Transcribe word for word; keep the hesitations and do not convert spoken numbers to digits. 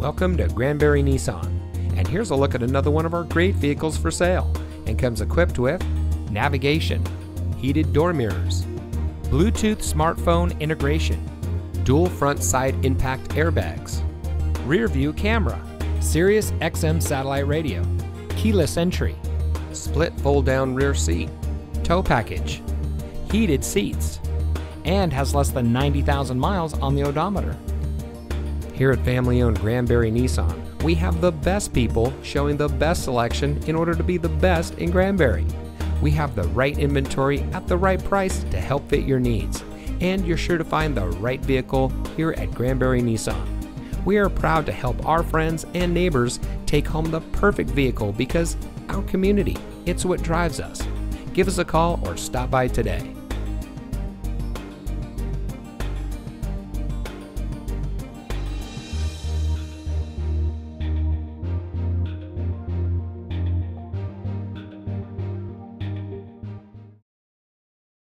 Welcome to Granbury Nissan, and here's a look at another one of our great vehicles for sale, and comes equipped with navigation, heated door mirrors, Bluetooth smartphone integration, dual front side impact airbags, rear view camera, Sirius X M satellite radio, keyless entry, split fold down rear seat, tow package, heated seats, and has less than ninety thousand miles on the odometer. Here at family-owned Granbury Nissan, we have the best people showing the best selection in order to be the best in Granbury. We have the right inventory at the right price to help fit your needs, and you're sure to find the right vehicle here at Granbury Nissan. We are proud to help our friends and neighbors take home the perfect vehicle because our community, it's what drives us. Give us a call or stop by today.